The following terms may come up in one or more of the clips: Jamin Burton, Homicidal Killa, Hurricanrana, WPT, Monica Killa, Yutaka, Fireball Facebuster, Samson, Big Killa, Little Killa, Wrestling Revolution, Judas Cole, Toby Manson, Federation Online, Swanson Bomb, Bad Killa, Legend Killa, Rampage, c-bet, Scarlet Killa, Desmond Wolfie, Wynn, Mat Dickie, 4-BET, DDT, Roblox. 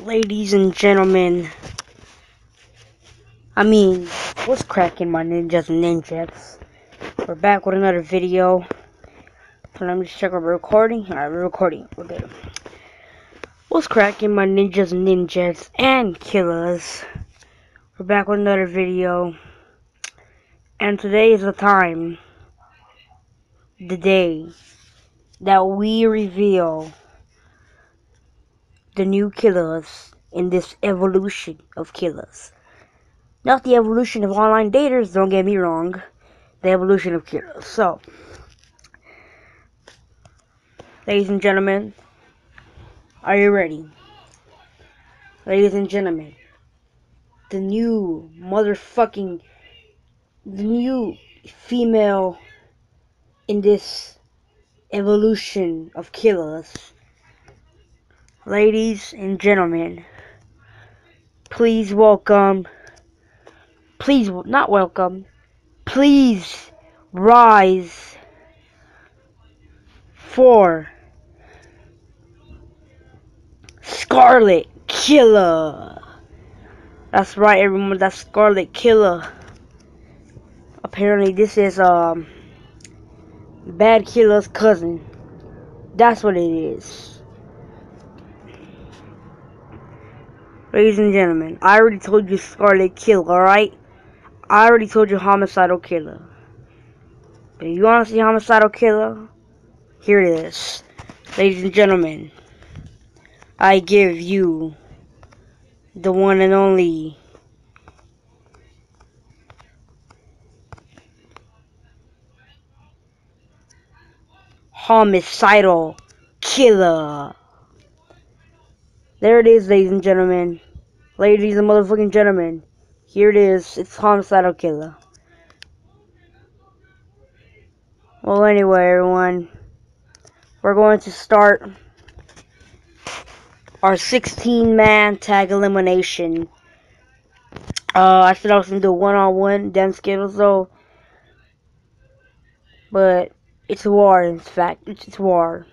Ladies and gentlemen, what's cracking, my ninjas and ninjas? We're back with another video. Let me just check our recording. Alright, we're recording. We're good. What's cracking, my ninjas and ninjas and killers? We're back with another video. And today is the time, the day, that we reveal the new killers in this evolution of killers. Not the evolution of online daters, don't get me wrong, the evolution of killers. So, ladies and gentlemen, are you ready? Ladies and gentlemen, the new female in this evolution of killers. Ladies and gentlemen, please rise for Scarlet Killa. That's right, everyone, that's Scarlet Killa. Apparently this is Bad Killa's cousin. That's what it is. Ladies and gentlemen, I already told you Scarlet Killa, alright? I already told you Homicidal Killa. But if you want to see Homicidal Killa, here it is. Ladies and gentlemen, I give you the one and only Homicidal Killa. There it is, ladies and gentlemen. Ladies and motherfucking gentlemen. Here it is. It's Homicidal Killa. Well, anyway, everyone, we're going to start our 16-man tag elimination. I said I was going to do one-on-one, damn Skittles, though. But it's war, in fact. It's war.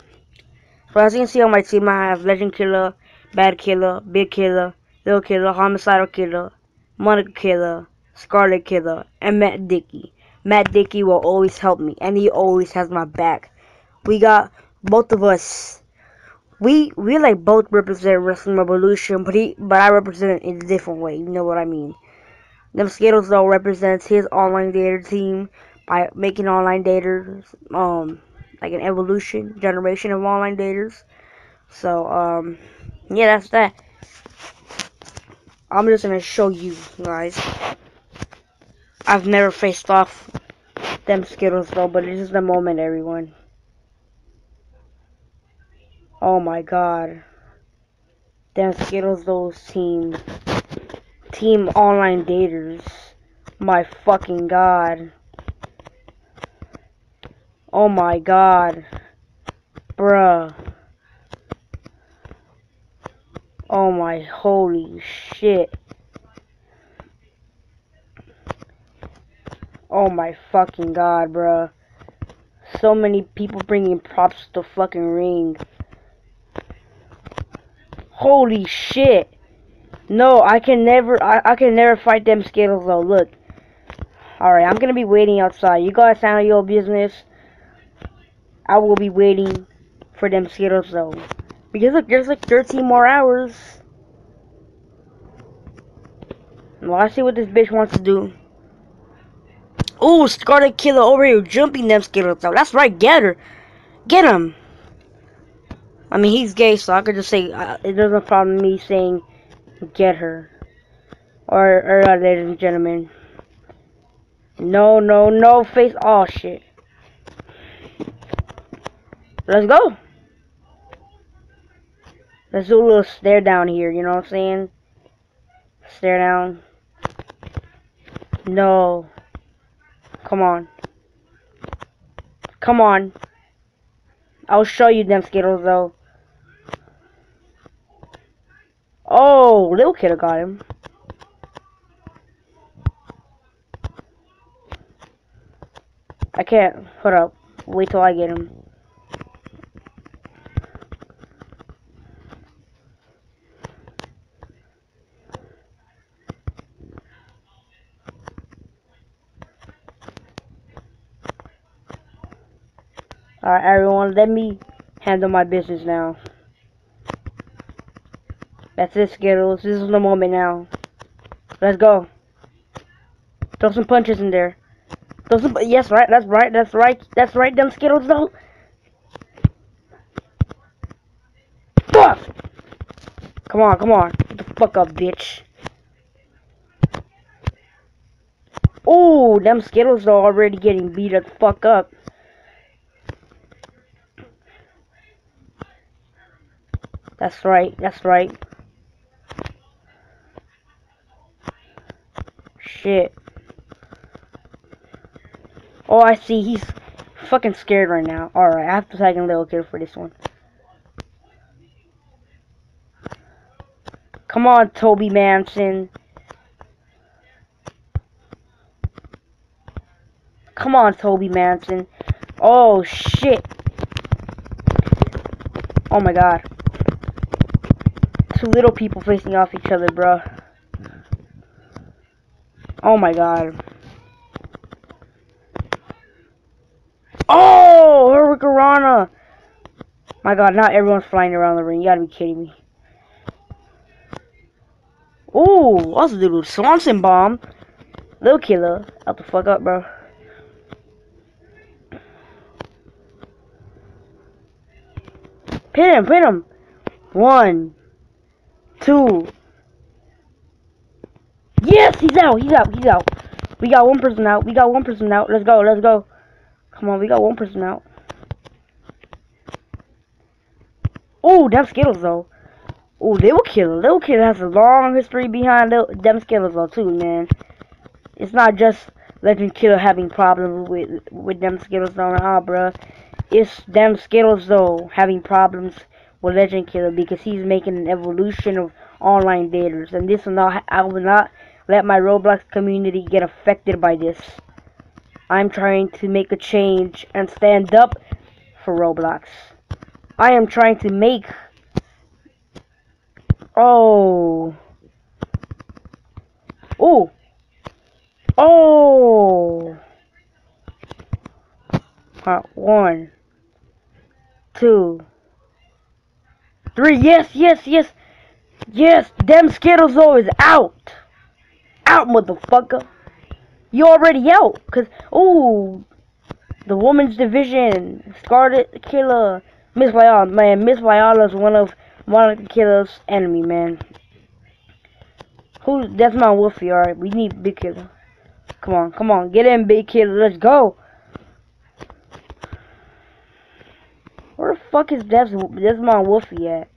But as you can see on my team, I have Legend Killa, Bad Killa, Big Killa, Little Killa, Homicidal Killa, Monica Killa, Scarlet Killa, and Mat Dickie. Mat Dickie will always help me, and he always has my back. We got both of us. We like both represent Wrestling Revolution, but I represent it in a different way. You know what I mean? Them Skittles though represents his online dater team by making online daters like an evolution generation of online daters. So yeah, that's that. I'm just gonna show you guys. I've never faced off them Skittles though, but this is the moment, everyone. Oh my god. Them Skittles, those team online daters. My fucking god. Oh my god. Bruh. Oh my, holy shit. Oh my fucking god, bruh. So many people bringing props to the fucking ring. Holy shit. No, I can never fight them Skittles though, look. Alright, I'm gonna be waiting outside. You guys handle your business. I will be waiting for them Skittles though. Because look, there's like 13 more hours. Well, I see what this bitch wants to do. Oh, Scarlet Killa over here jumping them Skittles out. That's right, get her. Get him. I mean, he's gay, so I could just say, it doesn't problem me saying, get her. Or ladies and gentlemen. No, face all shit. Let's go. Let's do a little stare down here, you know what I'm saying? Stare down. No. Come on. Come on. I'll show you them Skittles, though. Oh, Little Killa got him. I can't. Hold up. Wait till I get him. Alright, everyone, let me handle my business now. That's it, Skittles. This is the moment now. Let's go. Throw some punches in there. Throw some. Yes, right. That's right. That's right. That's right. Them Skittles, though. Fuck! Come on, come on. Get the fuck up, bitch. Oh, them Skittles are already getting beat the fuck up. That's right, that's right. Shit. Oh, I see. He's fucking scared right now. Alright, I have to tag in Little Kid for this one. Come on, Toby Manson. Come on, Toby Manson. Oh, shit. Oh, my God. Two little people facing off each other, bro. Oh my God. Oh, Hurricanrana. My God, now everyone's flying around the ring. You gotta be kidding me. Ooh, what's the little Swanson bomb? Little Killa. Out the fuck up, bro. Pin him, pin him. 1, 2. Yes, he's out, he's out, he's out. We got one person out, we got one person out. Let's go, let's go. Come on, we got one person out. Oh, them Skittles, though. Oh, Little Kid has a long history behind them Skittles, though, too, man. It's not just Legend Killa having problems with them Skittles, though, nah, bruh. It's them Skittles, though, having problems with Legend Killa because he's making an evolution of online daters, and this will not, I will not let my Roblox community get affected by this. I'm trying to make a change and stand up for Roblox. I am trying to make... Oh. Oh. Oh. 1, 2, 3. Yes, yes, yes. Yes, them Skittles always out. Out, motherfucker. You already out. Cause, ooh, the women's division. Scarlet Killa. Miss Viola. Man, Miss Viola's one of Monica Killa's enemy, man. Who? That's my Wolfie, alright. We need Big Killa. Come on, come on. Get in, Big Killa. Let's go. Where the fuck is that's my Wolfie at?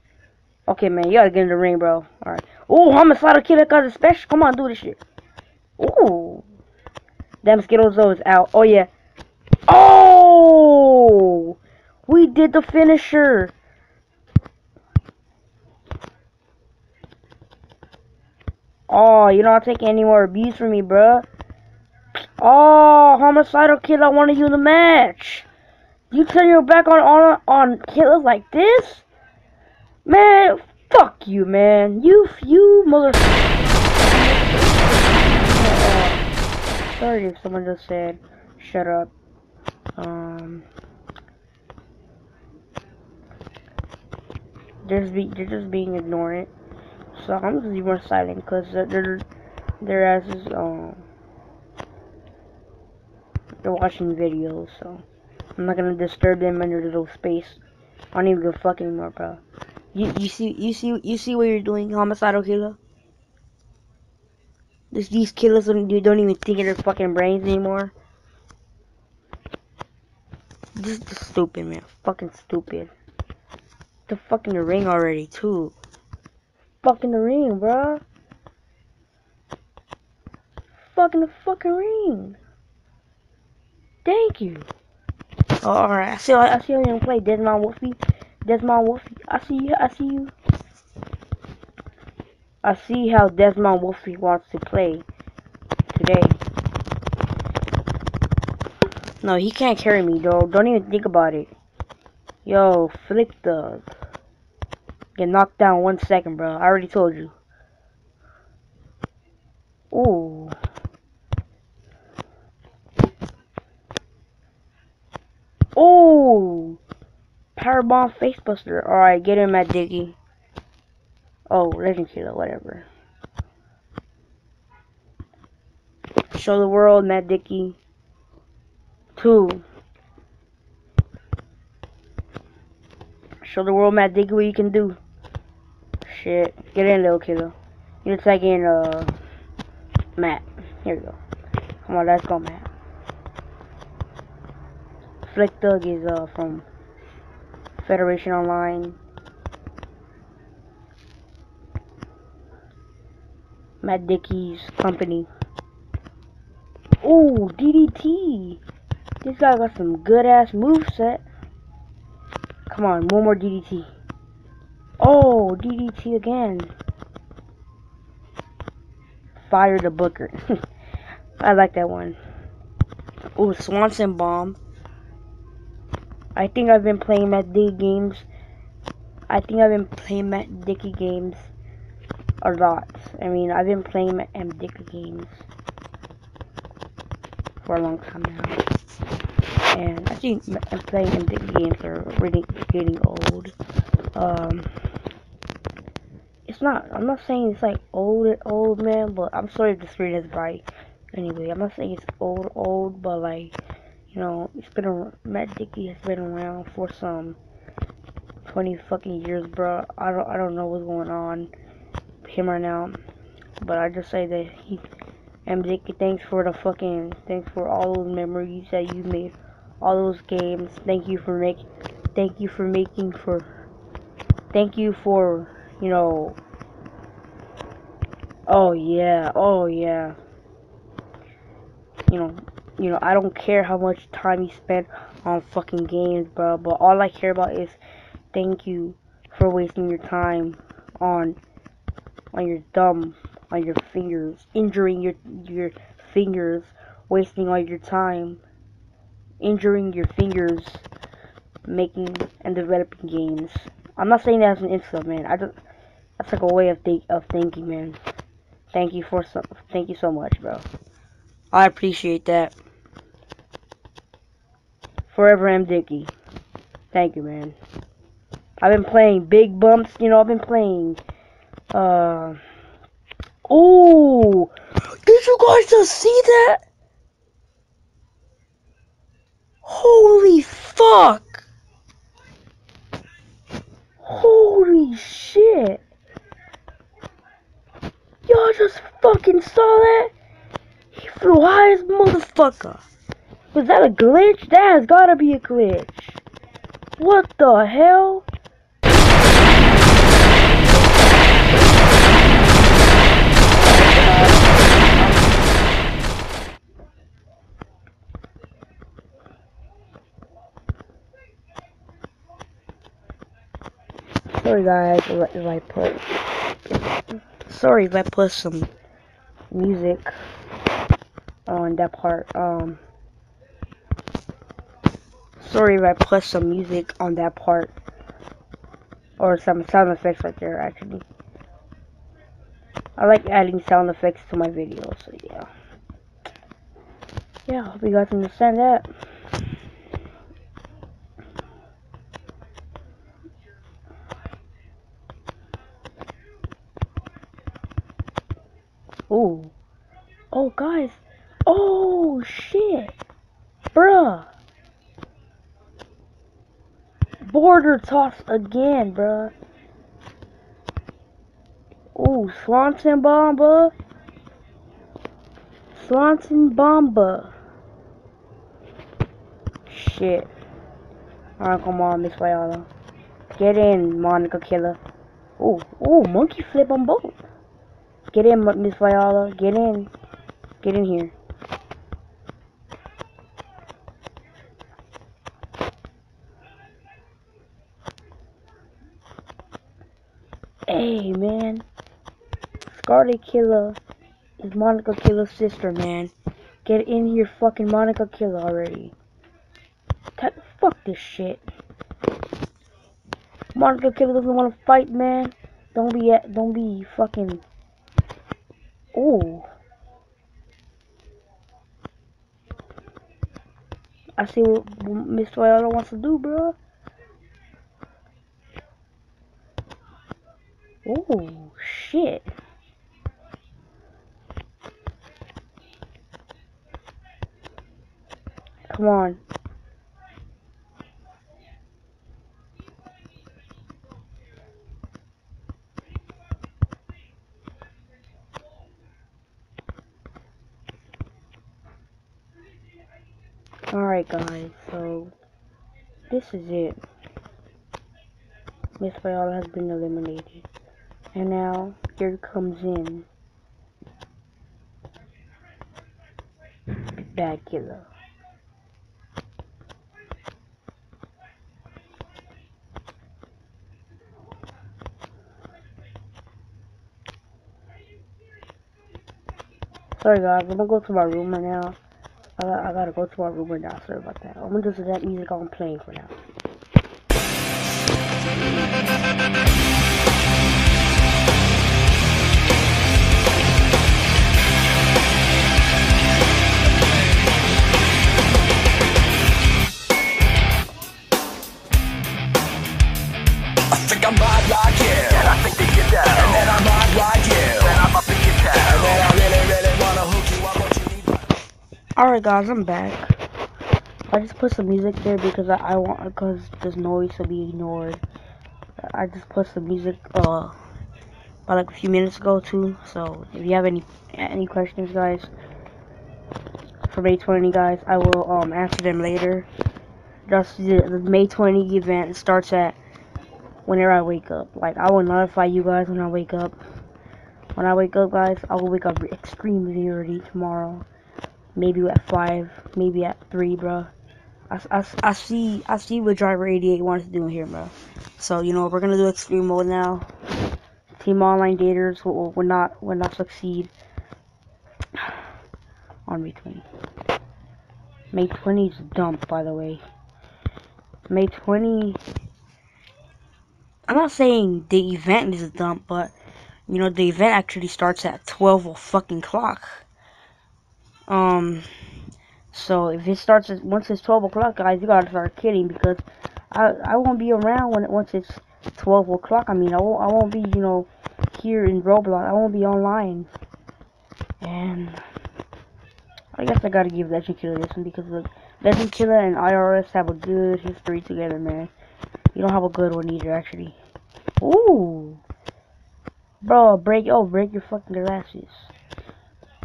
Okay, man, you gotta get in the ring, bro. Alright. Ooh, homicidal killer got a special. Come on, do this shit. Ooh. Damn, Skittles is out. Oh, yeah. Oh! We did the finisher. Oh, you don't take any more abuse from me, bruh. Oh, homicidal killer, I wanted you in the match. You turn your back on killers like this? Man, fuck you, man. You mother... Sorry if someone just said, shut up. They're just being ignorant. So I'm just even silent, because their asses, they're watching videos, so I'm not gonna disturb them in their little space. I don't even give a fuck anymore, bro. You see what you're doing, homicidal killer? These killers don't even think in their fucking brains anymore. This is stupid, man. Fucking stupid. The fucking the ring already too. Fucking the ring, bruh. Fucking the fucking ring. Thank you. Oh, alright, I see how you play Desmond Wolfie. Desmond Wolfie, I see you. I see how Desmond Wolfie wants to play today. No, he can't carry me, though. Don't even think about it. Yo, flip the... Get knocked down 1 second, bro. I already told you. Ooh. Ooh. Fireball Facebuster. Alright, get him, Mat Dickie. Oh, Legend Killa, whatever. Show the world, Mat Dickie. 2. Show the world, Mat Dickie, what you can do. Shit. Get in, little killer. You need to take in, Matt. Here we go. Come on, let's go, Matt. Flick Thug is, from Federation Online. Mat Dickie's company. Ooh, DDT. This guy got some good-ass moveset. Come on, one more DDT. Oh, DDT again. Fire the Booker. I like that one. Ooh, Swanson Bomb. I think I've been playing Mat Dickie games. A lot. I mean, I've been playing Mat Dickie games for a long time now. And I think playing Mat Dickie games are really getting old. It's not, I'm not saying it's like old man, but I'm sorry if the screen is bright. Anyway, I'm not saying it's old, but like, you know, it's been around, Mat Dickie has been around for some 20 fucking years, bro. I don't know what's going on with him right now, but I just say that he, Mat Dickie, thanks for all those memories that you made, all those games. Thank you for, you know, oh yeah, you know, I don't care how much time you spent on fucking games, bro, but all I care about is thank you for wasting your time on your thumb, on your fingers, injuring your fingers, wasting all your time, injuring your fingers, making and developing games. I'm not saying that's an insult, man. That's like a way of thinking, man. Thank you so much, bro. I appreciate that. Forever, Mat Dickie. Thank you, man. I've been playing big bumps, you know. I've been playing. Ooh, did you guys just see that? Holy fuck! Holy shit! Y'all just fucking saw that? He flew high as motherfucker. Was that a glitch? That has gotta be a glitch. What the hell? Sorry guys, if I put some music on that part. Or some sound effects right there, actually. I like adding sound effects to my videos, so yeah. Yeah, hope you guys understand that. Ooh. Oh, guys. Oh, shit. Bruh. Border toss again, bruh. Ooh, Swanson Bomba. Shit. Alright, come on, Miss Viola. Get in, Monica Killer. Ooh, ooh, monkey flip on both. Get in, Miss Viola. Get in. Get in here. Hey, man. Scarlet Killer is Monica Killer's sister, man. Get in here, fucking Monica Killer already. Fuck this shit. Monica Killer doesn't want to fight, man. Don't be fucking. Ooh. I see what Miss Viola wants to do, bro. Oh, shit. Come on. Alright guys, so this is it. Miss Viola has been eliminated. And now here comes in Legend Killa. Sorry guys, I'm gonna go to my room right now. I gotta go to our room right now, sorry about that. I'm gonna just let that music on playing for now. Alright guys, I'm back. I just put some music there because because there's noise to be ignored. I just put some music about like a few minutes ago too. So if you have any questions, guys, for May 20, guys, I will answer them later. Just the May 20 event starts at whenever I wake up. Like, I will notify you guys when I wake up. When I wake up, guys, I will wake up extremely early tomorrow. Maybe at 5, maybe at 3, bro. I see what Driver 88 wants to do here, bro. So you know we're gonna do extreme mode now. Team Online Daters will not succeed on May 20. May 20 is dump, by the way. May 20. I'm not saying the event is a dump, but you know the event actually starts at 12 fucking clock. So if it starts once it's 12 o'clock, guys, you gotta start kidding, because I won't be around when once it's 12 o'clock. I mean, I won't be, you know, here in Roblox. I won't be online, and I guess I gotta give Legend Killa this one, because look, Legend Killa and IRS have a good history together, man. You don't have a good one either, actually. Ooh, bro, break your fucking glasses.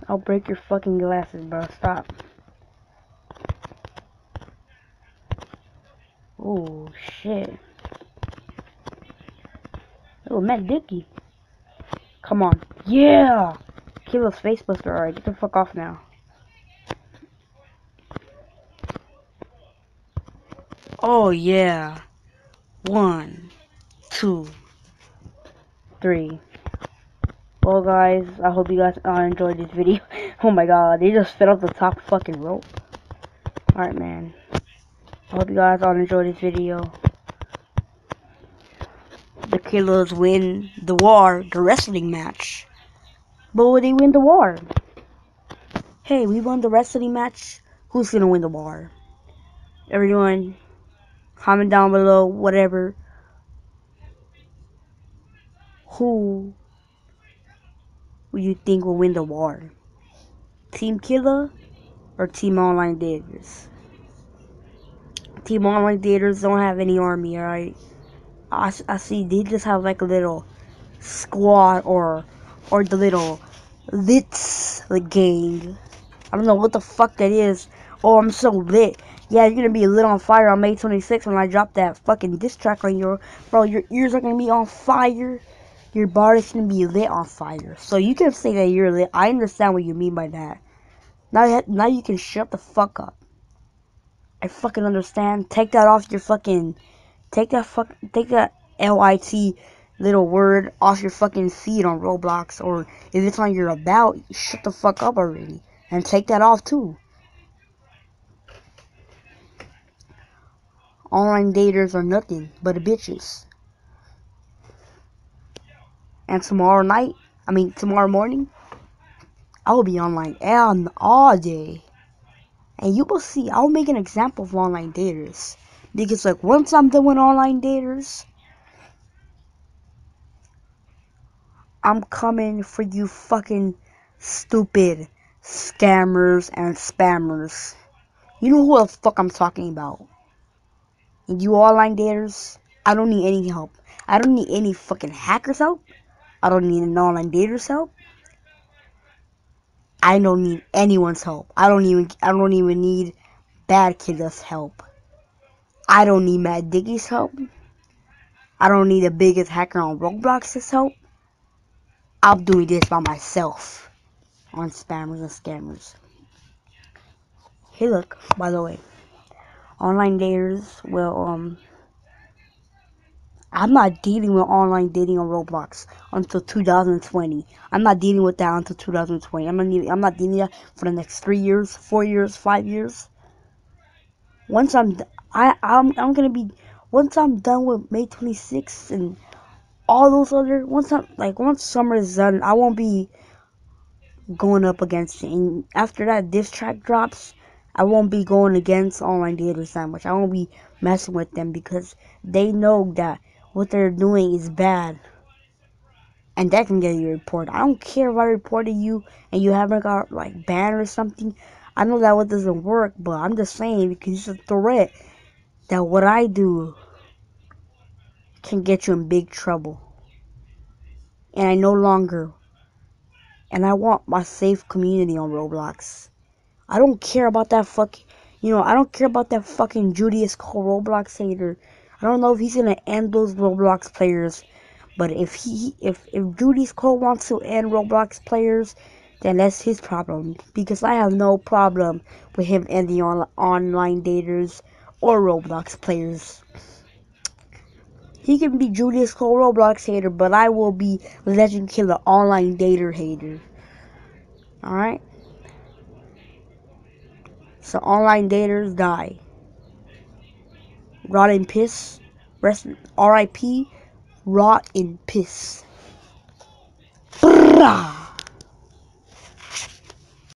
I'll break your fucking glasses, bro. Stop. Oh, shit. Oh, Mat Dickie. Come on. Yeah! Killa's face buster. Alright, get the fuck off now. Oh, yeah. 1, 2, 3. Well, guys, I hope you guys enjoyed this video. Oh my god, they just fell off the top fucking rope. Alright, man. I hope you guys all enjoyed this video. The Killers win the war, the wrestling match. But will they win the war? Hey, we won the wrestling match. Who's gonna win the war? Everyone, comment down below, whatever. Who you think will win the war? Team Killa or Team Online Daters? Team Online Daters don't have any army, alright? I see they just have like a little squad or the little lit gang. I don't know what the fuck that is. Oh, I'm so lit. Yeah, you're gonna be lit on fire on May 26th when I drop that fucking diss track on you. Bro, your ears are gonna be on fire. Your body's gonna be lit on fire. So you can say that you're lit. I understand what you mean by that. Now you can shut the fuck up. I fucking understand. Take that off your fucking... Take that LIT little word off your fucking feed on Roblox. Or if it's on your about, shut the fuck up already. And take that off too. Online Daters are nothing but bitches. And tomorrow morning, I will be online all day. And you will see, I'll make an example of Online Daters. Because, like, once I'm done with Online Daters, I'm coming for you fucking stupid scammers and spammers. You know who the fuck I'm talking about. And you online daters, I don't need any help. I don't need any fucking hackers help. I don't need an online dater's help. I don't need anyone's help. I don't even need Bad Killa's help. I don't need Mat Dickie's help. I don't need the biggest hacker on Roblox's help. I'm doing this by myself on spammers and scammers. Hey, look, by the way, online daters will I'm not dealing with online dating on Roblox until 2020. I'm not dealing with that until 2020. I'm not dealing with that for the next 3 years, 4 years, 5 years. Once I'm done with May 26th and all those other, once summer is done, I won't be going up against it. And after that diss track drops, I won't be going against online daters that much. I won't be messing with them because they know that what they're doing is bad, and that can get you reported. I don't care if I reported you and you haven't got like banned or something. I know that what doesn't work, but I'm just saying because it's a threat that what I do can get you in big trouble. And I no longer, and I want my safe community on Roblox. I don't care about that fucking, I don't care about that fucking Judas Cole Roblox hater. I don't know if he's gonna end those Roblox players, but if Judas Cole wants to end Roblox players, then that's his problem. Because I have no problem with him ending online daters or Roblox players. He can be Judas Cole Roblox hater, but I will be Legend Killa online dater hater. All right. So online daters die. Rot in piss. Rest. R.I.P. Rot in piss. Brrrah.